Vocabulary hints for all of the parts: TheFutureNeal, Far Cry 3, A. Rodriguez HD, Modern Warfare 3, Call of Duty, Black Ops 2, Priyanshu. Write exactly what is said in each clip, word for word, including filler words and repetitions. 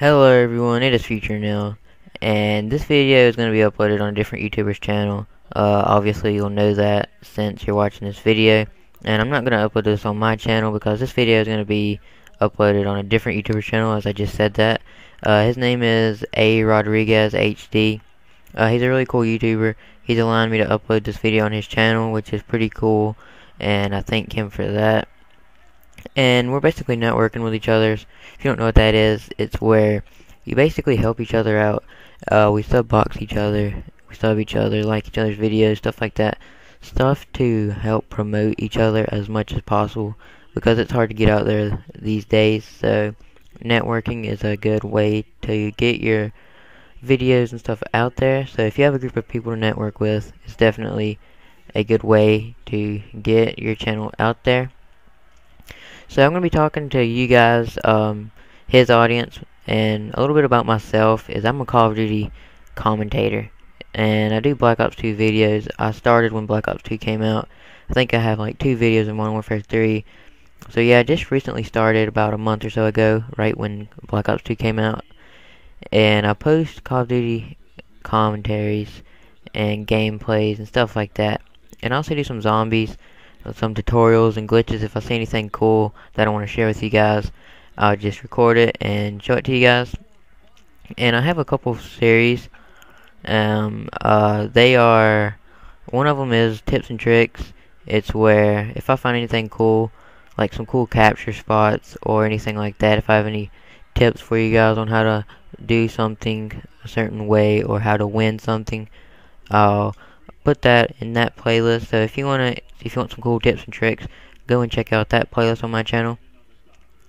Hello everyone, it is TheFutureNeal, and this video is going to be uploaded on a different YouTuber's channel. Uh, obviously you'll know that since you're watching this video, and I'm not going to upload this on my channel because this video is going to be uploaded on a different YouTuber's channel, as I just said that. Uh, his name is A. Rodriguez H D. Uh, he's a really cool YouTuber. He's allowing me to upload this video on his channel, which is pretty cool, and I thank him for that. And we're basically networking with each other. If you don't know what that is, it's where you basically help each other out. Uh, we subbox each other, we sub each other, like each other's videos, stuff like that. Stuff to help promote each other as much as possible, because it's hard to get out there these days. So networking is a good way to get your videos and stuff out there. So if you have a group of people to network with, it's definitely a good way to get your channel out there. So I'm going to be talking to you guys, um, his audience, and a little bit about myself. Is I'm a Call of Duty commentator, and I do Black Ops two videos. I started when Black Ops two came out. I think I have like two videos in Modern Warfare three. So yeah, I just recently started about a month or so ago, right when Black Ops two came out. And I post Call of Duty commentaries and gameplays and stuff like that. And I also do some zombies, some tutorials and glitches. If I see anything cool that I want to share with you guys, I'll just record it and show it to you guys. And I have a couple of series. Um, uh, they are, one of them is tips and tricks. It's where if I find anything cool, like some cool capture spots or anything like that, if I have any tips for you guys on how to do something a certain way or how to win something, I'll put that in that playlist. So if you want to if you want some cool tips and tricks, go and check out that playlist on my channel.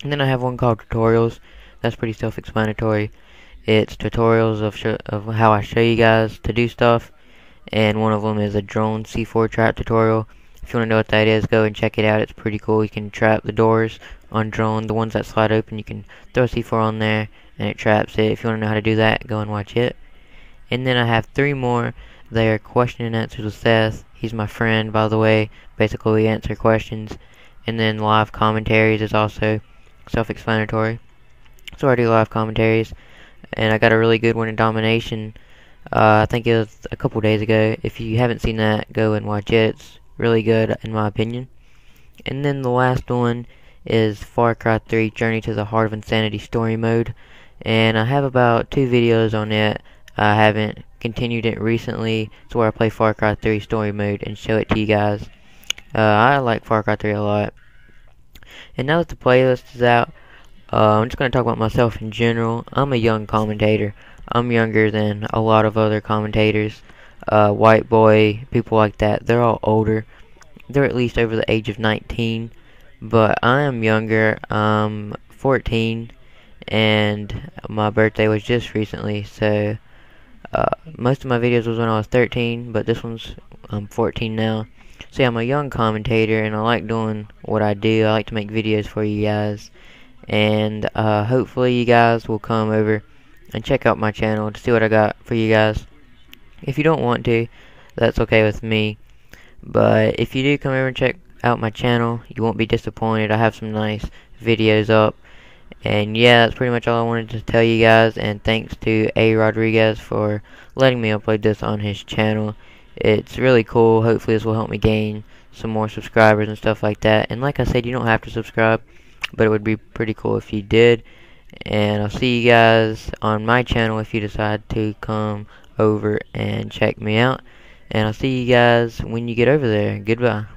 And then I have one called tutorials. That's pretty self-explanatory. It's tutorials of sh of how I show you guys to do stuff. And one of them is a drone C four trap tutorial. If you want to know what that is, go and check it out. It's pretty cool. You can trap the doors on drone, the ones that slide open. You can throw a C four on there and it traps it. If you want to know how to do that, go and watch it. And then I have three more. They are question and answers with Seth. He's my friend, by the way. Basically, we answer questions. And then live commentaries is also self-explanatory. So I do live commentaries. And I got a really good one in Domination. Uh, I think it was a couple days ago. If you haven't seen that, go and watch it. It's really good, in my opinion. And then the last one is Far Cry three Journey to the Heart of Insanity Story Mode. And I have about two videos on it. I haven't continued it recently. It's where I play Far Cry three story mode and show it to you guys. Uh, I like Far Cry three a lot. And now that the playlist is out, uh, I'm just going to talk about myself in general. I'm a young commentator. I'm younger than a lot of other commentators. Uh, white boy, people like that, they're all older. They're at least over the age of nineteen. But I am younger. I'm fourteen. And my birthday was just recently, so Uh, most of my videos was when I was thirteen, but this one's, I'm fourteen now. So yeah, I'm a young commentator, and I like doing what I do. I like to make videos for you guys, and uh, hopefully you guys will come over and check out my channel to see what I got for you guys. If you don't want to, that's okay with me, but if you do come over and check out my channel, you won't be disappointed. I have some nice videos up. And yeah, that's pretty much all I wanted to tell you guys, and thanks to A. Rodriguez for letting me upload this on his channel. It's really cool. Hopefully this will help me gain some more subscribers and stuff like that. And like I said, you don't have to subscribe, but it would be pretty cool if you did. And I'll see you guys on my channel if you decide to come over and check me out. And I'll see you guys when you get over there. Goodbye.